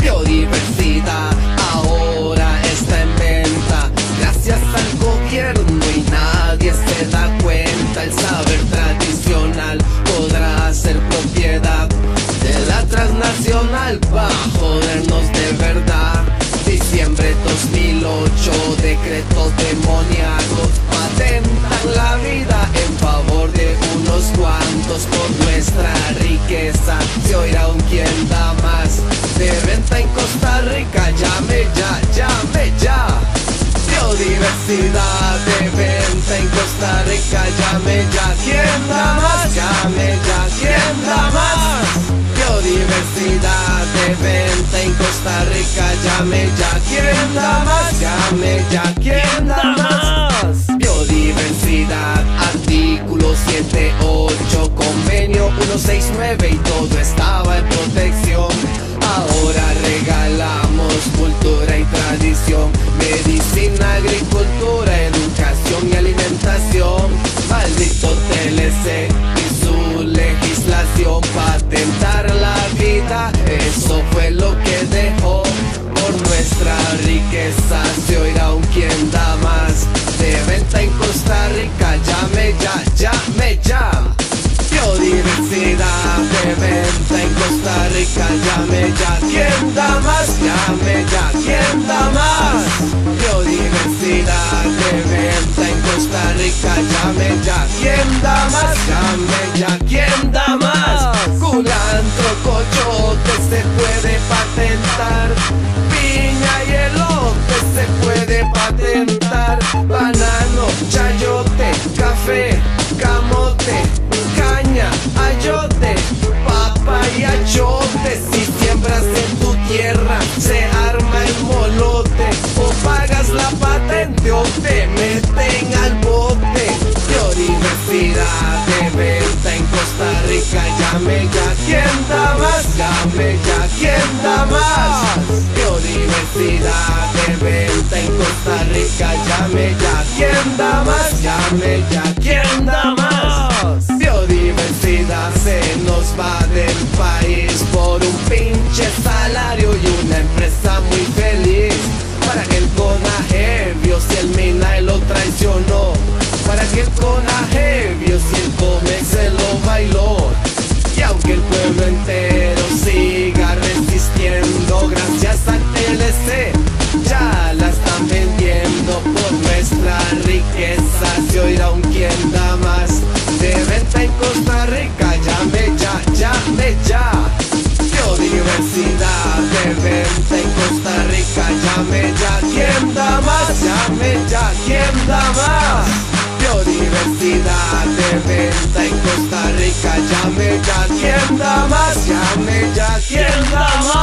Biodiversidad ahora está en venta, gracias al gobierno y nadie se da cuenta. El saber tradicional podrá ser propiedad de la transnacional para jodernos de verdad. Diciembre 2008, decretos demoníacos patentan la vida en favor de unos cuantos. Por nuestra riqueza se oirá un quien da más. De venta en Costa Rica, llame ya, llame ya. Biodiversidad de venta en Costa Rica, llame ya, ¿quién da más? Llame ya, ¿quién da más? Biodiversidad de venta en Costa Rica, llame ya, ¿quién da más? Llame ya, ¿quién da más? Biodiversidad, artículo 7.8, convenio 169 y todo estaba en protección. Ahora regalamos cultura y tradición, medicina, agricultura, educación y alimentación. Maldito TLC y su legislación, patentar la vida, eso fue lo que dejó. Por nuestra riqueza se oirá un quien da más. De venta en Costa Rica, llame ya, llame ya. Biodiversidad de venta en Costa Rica, llame ya, ¿quién da más? Llame ya, ¿quién da más? Biodiversidad de venta en Costa Rica, llame ya, ¿quién da más? Llame ya, ¿quién da más? Culantro coyote se puede patentar, piña y elote se puede patentar, banano, chayote, café, camote, ayote, papayachote. Si siembras en tu tierra se arma el molote, o pagas la patente o te meten al bote. Biodiversidad de venta en Costa Rica, llame ya, ¿quién da más? Llame ya, ¿quién da más? Biodiversidad de venta en Costa Rica, llame ya, ¿quién da más? Llame ya, ¿quién da más? Se nos va del país por un pinche salario y una empresa muy feliz. Para que el CONAGE vio si el MINAE lo traicionó, para que el CONAGE vio si el COMEX se lo bailó. Y aunque el pueblo entero siga resistiendo, gracias al TLC ya la están vendiendo. Por nuestra riqueza se oirá un quien da más. De venta en Costa Rica, llame ya, llame ya. Biodiversidad de venta en Costa Rica, llame ya, ¿quién da más? Llame ya, ¿quién da más? Biodiversidad de venta en Costa Rica, llame ya, ¿quién da más? Llame ya, ¿quién da más?